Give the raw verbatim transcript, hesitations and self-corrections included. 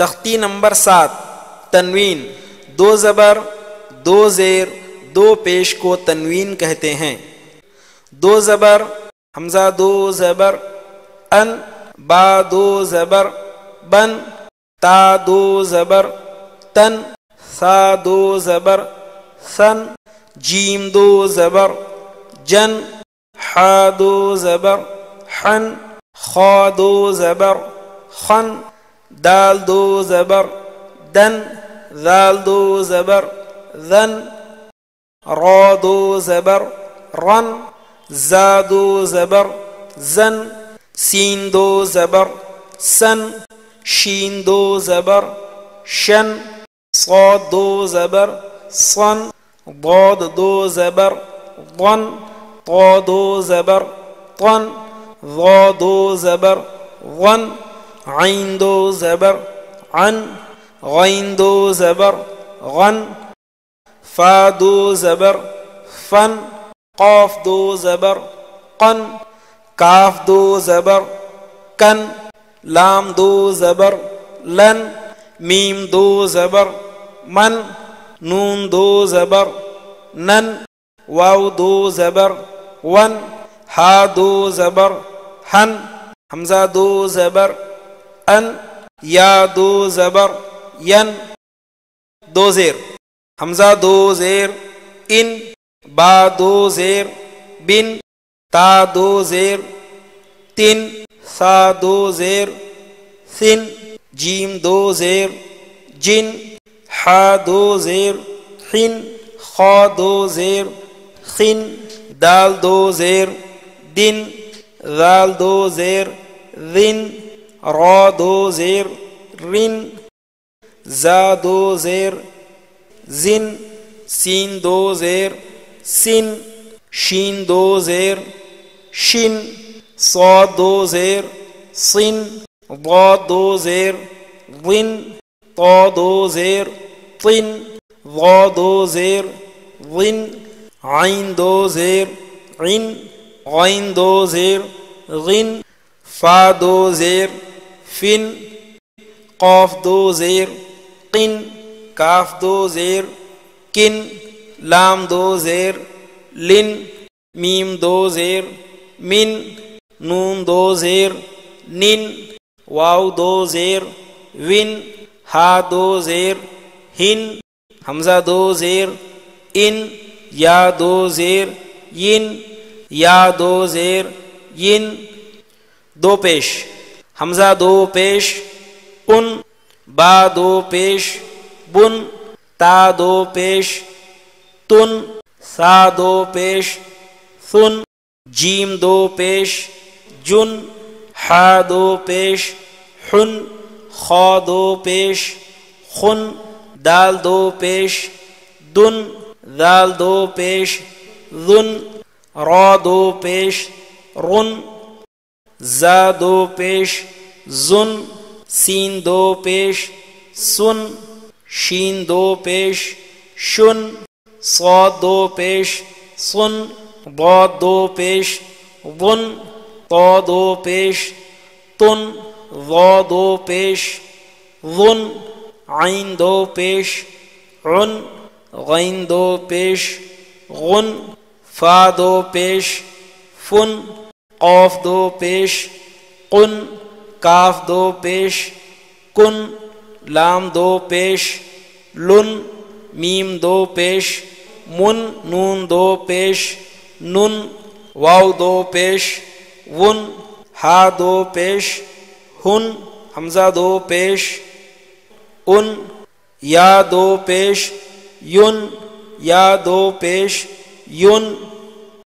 تختی نمبر سات تنوین، دو زبر، دو زیر، دو پیش کو تنوین کہتے ہیں۔ دو زبر، حمزہ دو زبر، ان، با دو زبر، بن، تا دو زبر، تن، سا دو زبر، سن، جیم دو زبر، جن، حا دو زبر، حن، خا دو زبر، خن، دال دو زبر، دن، ذال دو زبر، ذن، را دو زبر، رن، زا دو زبر، زن، سین دو زبر، سن، شین دو زبر، شن، صاد دو زبر، صن، ضاد دو زبر، ضن، طا دو زبر، طن، ضا دو زبر، ظن، عین دو زبر، عن، غین دو زبر، غن، فا دو زبر، فن، قاف دو زبر، قن، کاف دو زبر، کن، لام دو زبر، لن، میم دو زبر، من، نون دو زبر، نن، واو دو زبر، ون، ہا دو زبر، ہن، حمزہ دو زبر، ان، یا دو زبر، ین، دو زیر، حمزہ دو زیر، ان، با دو زیر، بن، تا دو زیر، تن، سا دو زیر، سن، جیم دو زیر، جن، حا دو زیر، حن، خا دو زیر، خن، دال دو زیر، دن، ذال دو زیر، ذن، را دو زیر، رن، زا دو زیر، زن، سین دو زیر، سن، شین دو زیر، شن، صاد دو زیر، صن، ضاد دو زیر، ظن، طا دو زیر، طن، ضا دو زیر، ظن، عین دو زیر، عن، غین دو زیر، غن، فا دو زیر، فن، قاف دو زیر، قن، کاف دو زیر، کن، لام دو زیر، لن، میم دو زیر، من، نون دو زیر، نن، واو دو زیر، ون، ہا دو زیر، ہن، حمزہ دو زیر، ان، یا دو زیر، ین، یا دو زیر، ین، دو پیش، حمزہ دو پیش، ان، با دو پیش، بن، تا دو پیش، تن، سا دو پیش، ثن، جیم دو پیش، جن، حا دو پیش، حن، خا دو پیش، خن، دال دو پیش، دن، دال دو پیش، ذن، را دو پیش، رن، زا دو پیش، زن، سین دو پیش، سن، شین دو پیش، شن، صاد دو پیش، سن، ضاد دو پیش، ظن، طا دو پیش، تن، ضا دو پیش، ظن، عین دو پیش، عن، غین دو پیش، غن، فا دو پیش، فن، قاف دو پیش، قن، کاف دو پیش، کن، لام دو پیش، لن، میم دو پیش، من، نون دو پیش، نن، واو دو پیش، ون، ہا دو پیش، ہن، حمزہ دو پیش، ان، یا دو پیش، یون، یا دو پیش، یون،